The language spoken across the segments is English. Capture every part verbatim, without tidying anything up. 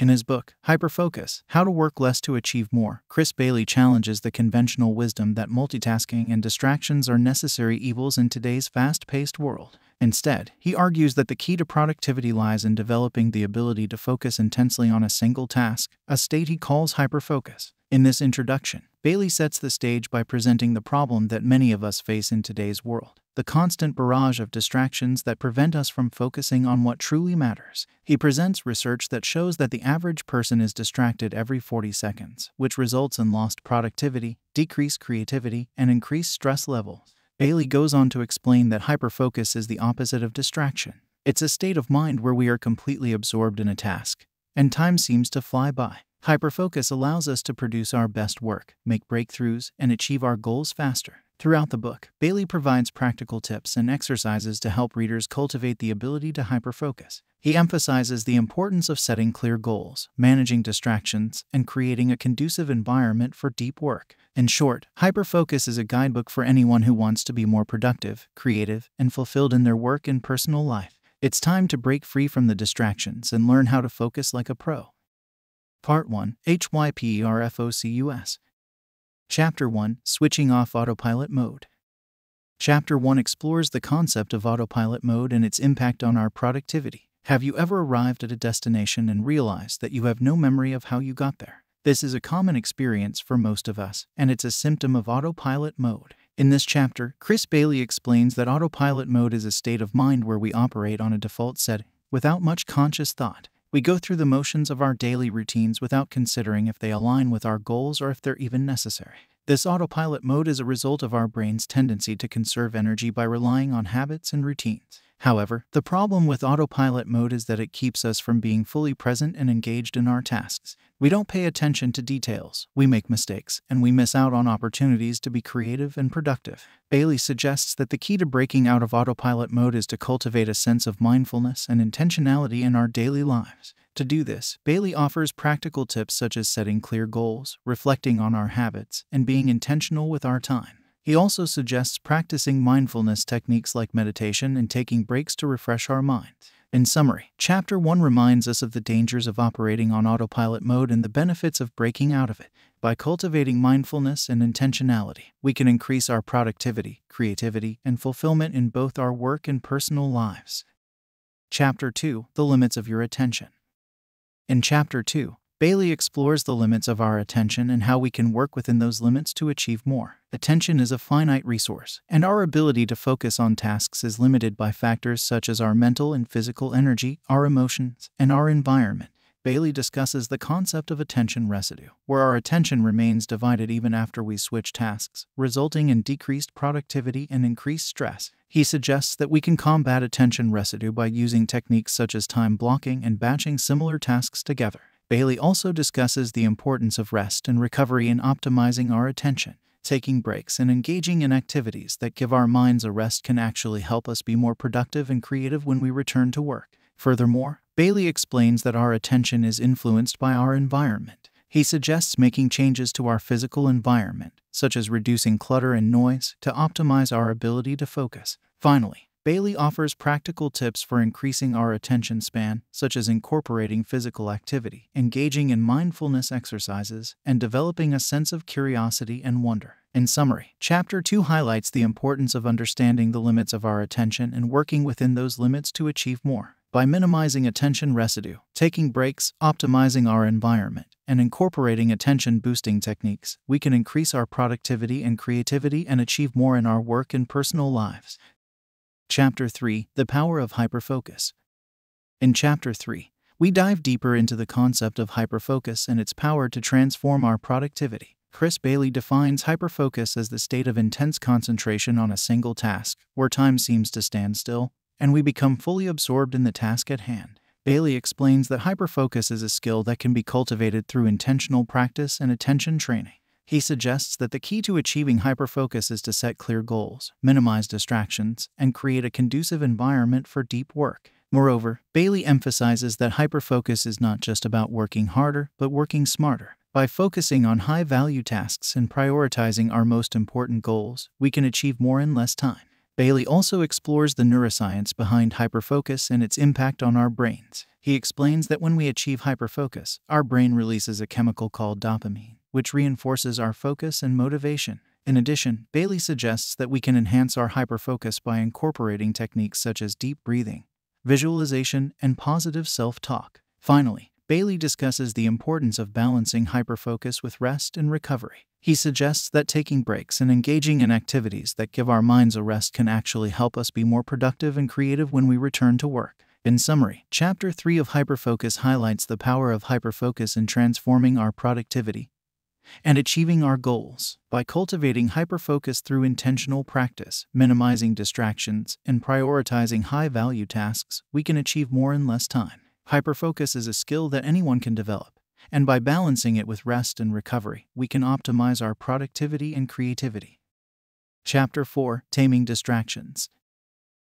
In his book, Hyperfocus, How to Work Less to Achieve More, Chris Bailey challenges the conventional wisdom that multitasking and distractions are necessary evils in today's fast-paced world. Instead, he argues that the key to productivity lies in developing the ability to focus intensely on a single task, a state he calls hyperfocus. In this introduction, Bailey sets the stage by presenting the problem that many of us face in today's world: the constant barrage of distractions that prevent us from focusing on what truly matters. He presents research that shows that the average person is distracted every forty seconds, which results in lost productivity, decreased creativity, and increased stress levels. Bailey goes on to explain that hyperfocus is the opposite of distraction. It's a state of mind where we are completely absorbed in a task, and time seems to fly by. Hyperfocus allows us to produce our best work, make breakthroughs, and achieve our goals faster. Throughout the book, Bailey provides practical tips and exercises to help readers cultivate the ability to hyperfocus. He emphasizes the importance of setting clear goals, managing distractions, and creating a conducive environment for deep work. In short, Hyperfocus is a guidebook for anyone who wants to be more productive, creative, and fulfilled in their work and personal life. It's time to break free from the distractions and learn how to focus like a pro. Part one. Hyperfocus. Chapter one. Switching off autopilot mode. Chapter one explores the concept of autopilot mode and its impact on our productivity. Have you ever arrived at a destination and realized that you have no memory of how you got there? This is a common experience for most of us, and it's a symptom of autopilot mode. In this chapter, Chris Bailey explains that autopilot mode is a state of mind where we operate on a default setting, without much conscious thought. We go through the motions of our daily routines without considering if they align with our goals or if they're even necessary. This autopilot mode is a result of our brain's tendency to conserve energy by relying on habits and routines. However, the problem with autopilot mode is that it keeps us from being fully present and engaged in our tasks. We don't pay attention to details, we make mistakes, and we miss out on opportunities to be creative and productive. Bailey suggests that the key to breaking out of autopilot mode is to cultivate a sense of mindfulness and intentionality in our daily lives. To do this, Bailey offers practical tips such as setting clear goals, reflecting on our habits, and being intentional with our time. He also suggests practicing mindfulness techniques like meditation and taking breaks to refresh our minds. In summary, Chapter one reminds us of the dangers of operating on autopilot mode and the benefits of breaking out of it. By cultivating mindfulness and intentionality, we can increase our productivity, creativity, and fulfillment in both our work and personal lives. Chapter two. The Limits of Your Attention. In Chapter two, Bailey explores the limits of our attention and how we can work within those limits to achieve more. Attention is a finite resource, and our ability to focus on tasks is limited by factors such as our mental and physical energy, our emotions, and our environment. Bailey discusses the concept of attention residue, where our attention remains divided even after we switch tasks, resulting in decreased productivity and increased stress. He suggests that we can combat attention residue by using techniques such as time blocking and batching similar tasks together. Bailey also discusses the importance of rest and recovery in optimizing our attention. Taking breaks and engaging in activities that give our minds a rest can actually help us be more productive and creative when we return to work. Furthermore, Bailey explains that our attention is influenced by our environment. He suggests making changes to our physical environment, such as reducing clutter and noise, to optimize our ability to focus. Finally, Bailey offers practical tips for increasing our attention span, such as incorporating physical activity, engaging in mindfulness exercises, and developing a sense of curiosity and wonder. In summary, Chapter two highlights the importance of understanding the limits of our attention and working within those limits to achieve more. By minimizing attention residue, taking breaks, optimizing our environment, and incorporating attention-boosting techniques, we can increase our productivity and creativity and achieve more in our work and personal lives. Chapter three. The Power of Hyperfocus. In Chapter three, we dive deeper into the concept of hyperfocus and its power to transform our productivity. Chris Bailey defines hyperfocus as the state of intense concentration on a single task, where time seems to stand still, and we become fully absorbed in the task at hand. Bailey explains that hyperfocus is a skill that can be cultivated through intentional practice and attention training. He suggests that the key to achieving hyperfocus is to set clear goals, minimize distractions, and create a conducive environment for deep work. Moreover, Bailey emphasizes that hyperfocus is not just about working harder, but working smarter. By focusing on high-value tasks and prioritizing our most important goals, we can achieve more in less time. Bailey also explores the neuroscience behind hyperfocus and its impact on our brains. He explains that when we achieve hyperfocus, our brain releases a chemical called dopamine, which reinforces our focus and motivation. In addition, Bailey suggests that we can enhance our hyperfocus by incorporating techniques such as deep breathing, visualization, and positive self-talk. Finally, Bailey discusses the importance of balancing hyperfocus with rest and recovery. He suggests that taking breaks and engaging in activities that give our minds a rest can actually help us be more productive and creative when we return to work. In summary, Chapter three of Hyperfocus highlights the power of hyperfocus in transforming our productivity and achieving our goals. By cultivating hyperfocus through intentional practice, minimizing distractions, and prioritizing high-value tasks, we can achieve more in less time. Hyperfocus is a skill that anyone can develop, and by balancing it with rest and recovery, we can optimize our productivity and creativity. Chapter four: Taming Distractions.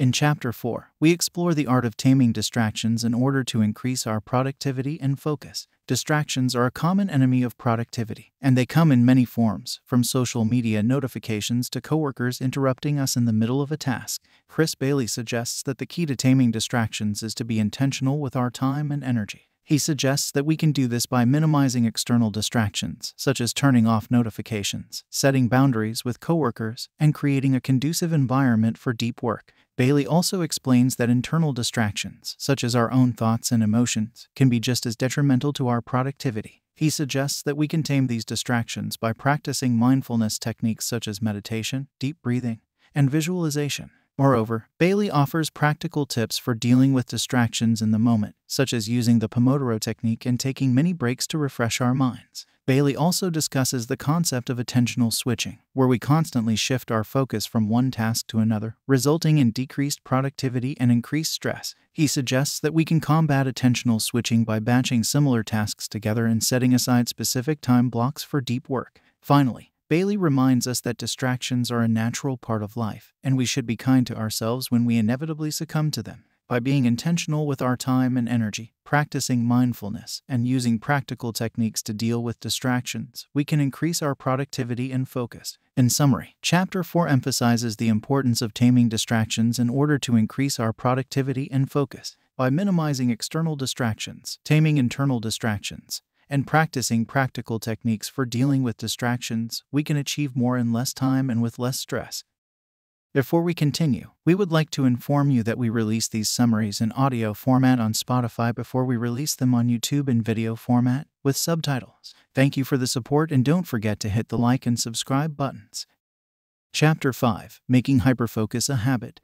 In Chapter four, we explore the art of taming distractions in order to increase our productivity and focus. Distractions are a common enemy of productivity, and they come in many forms, from social media notifications to coworkers interrupting us in the middle of a task. Chris Bailey suggests that the key to taming distractions is to be intentional with our time and energy. He suggests that we can do this by minimizing external distractions, such as turning off notifications, setting boundaries with coworkers, and creating a conducive environment for deep work. Bailey also explains that internal distractions, such as our own thoughts and emotions, can be just as detrimental to our productivity. He suggests that we can tame these distractions by practicing mindfulness techniques such as meditation, deep breathing, and visualization. Moreover, Bailey offers practical tips for dealing with distractions in the moment, such as using the Pomodoro technique and taking mini breaks to refresh our minds. Bailey also discusses the concept of attentional switching, where we constantly shift our focus from one task to another, resulting in decreased productivity and increased stress. He suggests that we can combat attentional switching by batching similar tasks together and setting aside specific time blocks for deep work. Finally, Bailey reminds us that distractions are a natural part of life, and we should be kind to ourselves when we inevitably succumb to them. By being intentional with our time and energy, practicing mindfulness, and using practical techniques to deal with distractions, we can increase our productivity and focus. In summary, Chapter four emphasizes the importance of taming distractions in order to increase our productivity and focus. By minimizing external distractions, taming internal distractions, and practicing practical techniques for dealing with distractions, we can achieve more in less time and with less stress. Before we continue, we would like to inform you that we release these summaries in audio format on Spotify before we release them on YouTube in video format with subtitles. Thank you for the support, and don't forget to hit the like and subscribe buttons. Chapter five: Making Hyperfocus a Habit.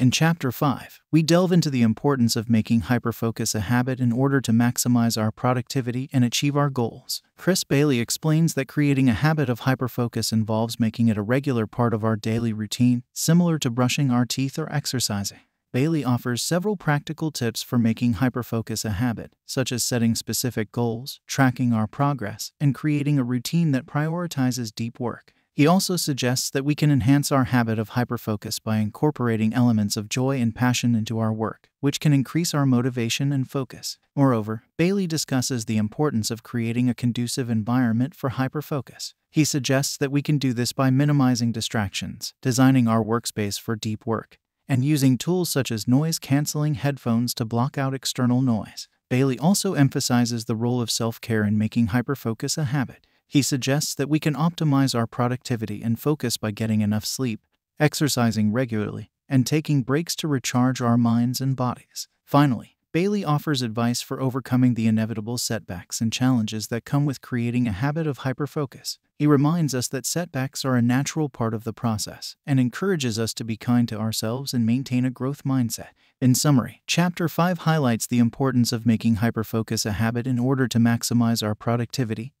In Chapter five, we delve into the importance of making hyperfocus a habit in order to maximize our productivity and achieve our goals. Chris Bailey explains that creating a habit of hyperfocus involves making it a regular part of our daily routine, similar to brushing our teeth or exercising. Bailey offers several practical tips for making hyperfocus a habit, such as setting specific goals, tracking our progress, and creating a routine that prioritizes deep work. He also suggests that we can enhance our habit of hyperfocus by incorporating elements of joy and passion into our work, which can increase our motivation and focus. Moreover, Bailey discusses the importance of creating a conducive environment for hyperfocus. He suggests that we can do this by minimizing distractions, designing our workspace for deep work, and using tools such as noise-canceling headphones to block out external noise. Bailey also emphasizes the role of self-care in making hyperfocus a habit. He suggests that we can optimize our productivity and focus by getting enough sleep, exercising regularly, and taking breaks to recharge our minds and bodies. Finally, Bailey offers advice for overcoming the inevitable setbacks and challenges that come with creating a habit of hyperfocus. He reminds us that setbacks are a natural part of the process and encourages us to be kind to ourselves and maintain a growth mindset. In summary, Chapter five highlights the importance of making hyperfocus a habit in order to maximize our productivity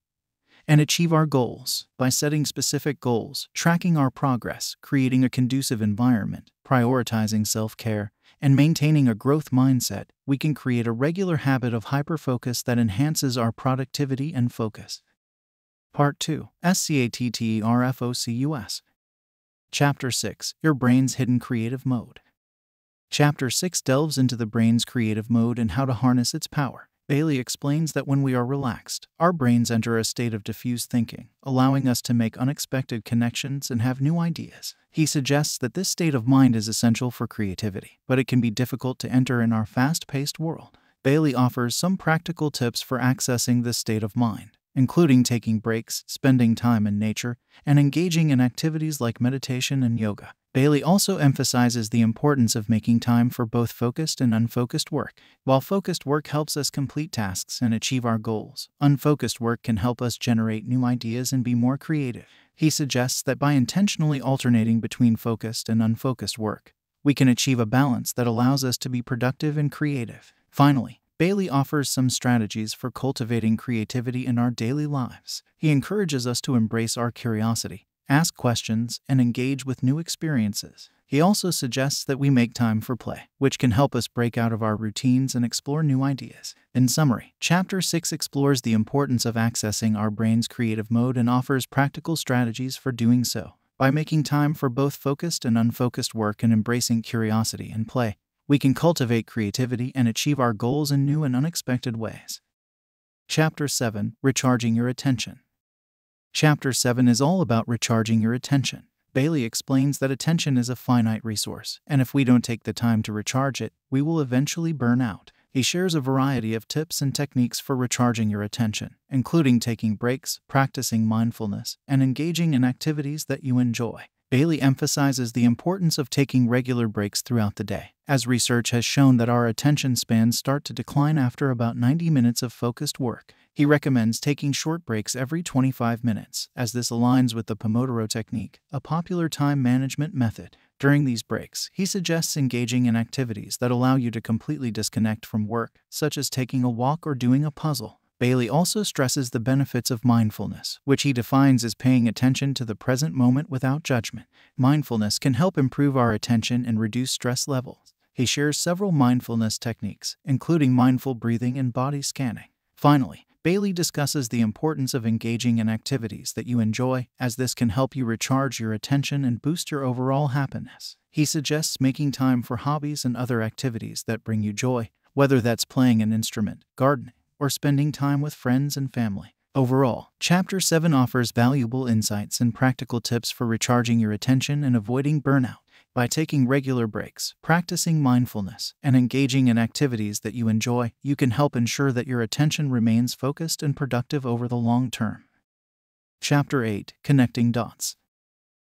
and achieve our goals by setting specific goals, tracking our progress, creating a conducive environment, prioritizing self-care, and maintaining a growth mindset. We can create a regular habit of hyperfocus that enhances our productivity and focus. Part two: Scatterfocus. Chapter six: Your Brain's Hidden Creative Mode. Chapter six delves into the brain's creative mode and how to harness its power. Bailey explains that when we are relaxed, our brains enter a state of diffused thinking, allowing us to make unexpected connections and have new ideas. He suggests that this state of mind is essential for creativity, but it can be difficult to enter in our fast-paced world. Bailey offers some practical tips for accessing this state of mind, including taking breaks, spending time in nature, and engaging in activities like meditation and yoga. Bailey also emphasizes the importance of making time for both focused and unfocused work. While focused work helps us complete tasks and achieve our goals, unfocused work can help us generate new ideas and be more creative. He suggests that by intentionally alternating between focused and unfocused work, we can achieve a balance that allows us to be productive and creative. Finally, Bailey offers some strategies for cultivating creativity in our daily lives. He encourages us to embrace our curiosity, ask questions, and engage with new experiences. He also suggests that we make time for play, which can help us break out of our routines and explore new ideas. In summary, Chapter six explores the importance of accessing our brain's creative mode and offers practical strategies for doing so. By making time for both focused and unfocused work and embracing curiosity and play, we can cultivate creativity and achieve our goals in new and unexpected ways. Chapter seven – Recharging Your Attention. Chapter seven is all about recharging your attention. Bailey explains that attention is a finite resource, and if we don't take the time to recharge it, we will eventually burn out. He shares a variety of tips and techniques for recharging your attention, including taking breaks, practicing mindfulness, and engaging in activities that you enjoy. Bailey emphasizes the importance of taking regular breaks throughout the day, as research has shown that our attention spans start to decline after about ninety minutes of focused work. He recommends taking short breaks every twenty-five minutes, as this aligns with the Pomodoro technique, a popular time management method. During these breaks, he suggests engaging in activities that allow you to completely disconnect from work, such as taking a walk or doing a puzzle. Bailey also stresses the benefits of mindfulness, which he defines as paying attention to the present moment without judgment. Mindfulness can help improve our attention and reduce stress levels. He shares several mindfulness techniques, including mindful breathing and body scanning. Finally, Bailey discusses the importance of engaging in activities that you enjoy, as this can help you recharge your attention and boost your overall happiness. He suggests making time for hobbies and other activities that bring you joy, whether that's playing an instrument, gardening, or spending time with friends and family. Overall, Chapter seven offers valuable insights and practical tips for recharging your attention and avoiding burnout. By taking regular breaks, practicing mindfulness, and engaging in activities that you enjoy, you can help ensure that your attention remains focused and productive over the long term. Chapter eight – Connecting Dots.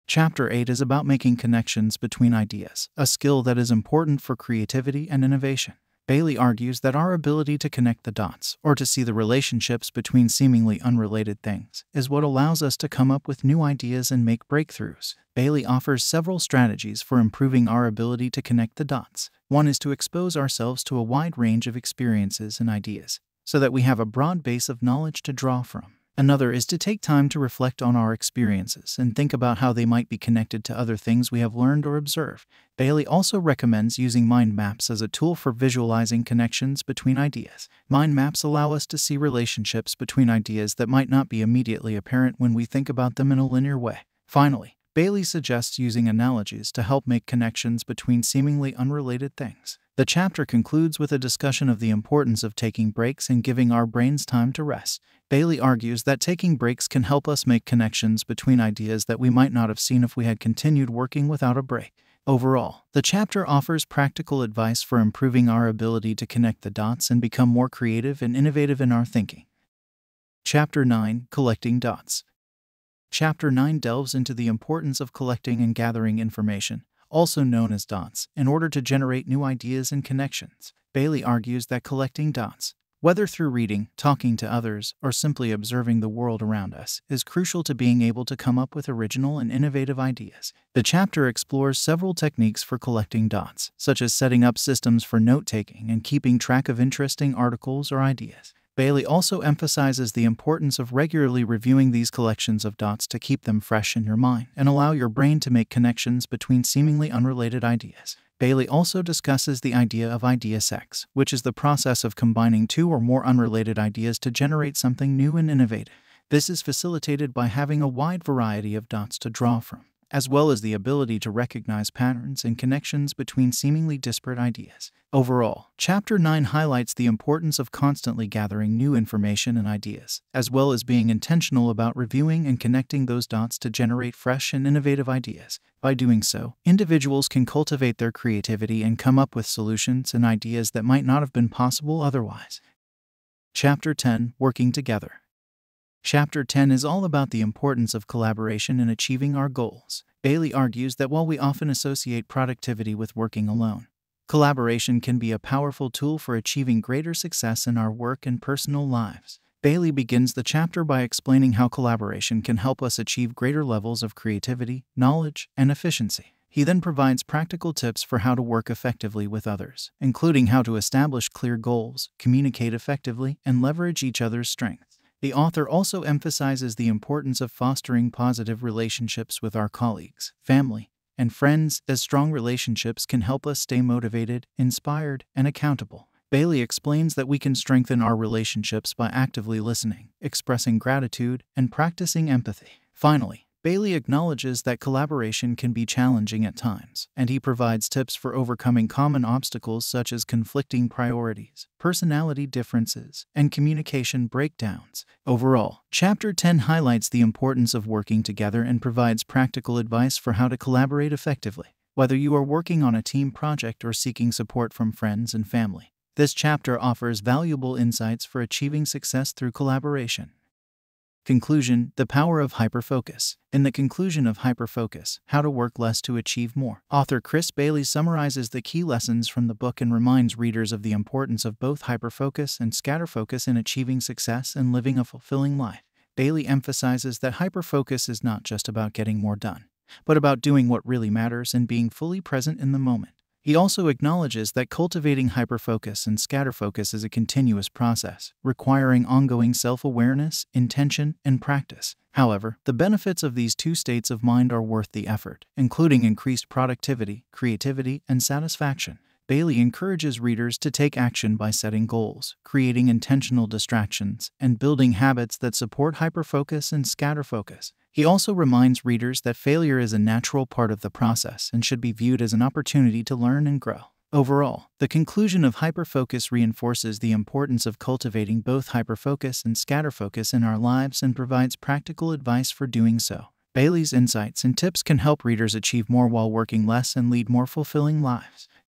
Chapter eight is about making connections between ideas, a skill that is important for creativity and innovation. Bailey argues that our ability to connect the dots, or to see the relationships between seemingly unrelated things, is what allows us to come up with new ideas and make breakthroughs. Bailey offers several strategies for improving our ability to connect the dots. One is to expose ourselves to a wide range of experiences and ideas, so that we have a broad base of knowledge to draw from. Another is to take time to reflect on our experiences and think about how they might be connected to other things we have learned or observed. Bailey also recommends using mind maps as a tool for visualizing connections between ideas. Mind maps allow us to see relationships between ideas that might not be immediately apparent when we think about them in a linear way. Finally, Bailey suggests using analogies to help make connections between seemingly unrelated things. The chapter concludes with a discussion of the importance of taking breaks and giving our brains time to rest. Bailey argues that taking breaks can help us make connections between ideas that we might not have seen if we had continued working without a break. Overall, the chapter offers practical advice for improving our ability to connect the dots and become more creative and innovative in our thinking. Chapter nine – Collecting Dots. Chapter nine delves into the importance of collecting and gathering information, also known as dots, in order to generate new ideas and connections. Bailey argues that collecting dots, whether through reading, talking to others, or simply observing the world around us, is crucial to being able to come up with original and innovative ideas. The chapter explores several techniques for collecting dots, such as setting up systems for note-taking and keeping track of interesting articles or ideas. Bailey also emphasizes the importance of regularly reviewing these collections of dots to keep them fresh in your mind and allow your brain to make connections between seemingly unrelated ideas. Bailey also discusses the idea of idea sex, which is the process of combining two or more unrelated ideas to generate something new and innovative. This is facilitated by having a wide variety of dots to draw from. as well as the ability to recognize patterns and connections between seemingly disparate ideas. Overall, Chapter nine highlights the importance of constantly gathering new information and ideas, as well as being intentional about reviewing and connecting those dots to generate fresh and innovative ideas. By doing so, individuals can cultivate their creativity and come up with solutions and ideas that might not have been possible otherwise. Chapter ten – Working Together. Chapter ten is all about the importance of collaboration in achieving our goals. Bailey argues that while we often associate productivity with working alone, collaboration can be a powerful tool for achieving greater success in our work and personal lives. Bailey begins the chapter by explaining how collaboration can help us achieve greater levels of creativity, knowledge, and efficiency. He then provides practical tips for how to work effectively with others, including how to establish clear goals, communicate effectively, and leverage each other's strengths. The author also emphasizes the importance of fostering positive relationships with our colleagues, family, and friends, as strong relationships can help us stay motivated, inspired, and accountable. Bailey explains that we can strengthen our relationships by actively listening, expressing gratitude, and practicing empathy. Finally, Bailey acknowledges that collaboration can be challenging at times, and he provides tips for overcoming common obstacles such as conflicting priorities, personality differences, and communication breakdowns. Overall, Chapter ten highlights the importance of working together and provides practical advice for how to collaborate effectively. Whether you are working on a team project or seeking support from friends and family, this chapter offers valuable insights for achieving success through collaboration. Conclusion: The Power of Hyperfocus. In the conclusion of Hyperfocus, How to Work Less to Achieve More, author Chris Bailey summarizes the key lessons from the book and reminds readers of the importance of both hyperfocus and scatterfocus in achieving success and living a fulfilling life. Bailey emphasizes that hyperfocus is not just about getting more done, but about doing what really matters and being fully present in the moment. He also acknowledges that cultivating hyperfocus and scatterfocus is a continuous process, requiring ongoing self-awareness, intention, and practice. However, the benefits of these two states of mind are worth the effort, including increased productivity, creativity, and satisfaction. Bailey encourages readers to take action by setting goals, creating intentional distractions, and building habits that support hyperfocus and scatterfocus. He also reminds readers that failure is a natural part of the process and should be viewed as an opportunity to learn and grow. Overall, the conclusion of Hyperfocus reinforces the importance of cultivating both hyperfocus and scatterfocus in our lives and provides practical advice for doing so. Bailey's insights and tips can help readers achieve more while working less and lead more fulfilling lives.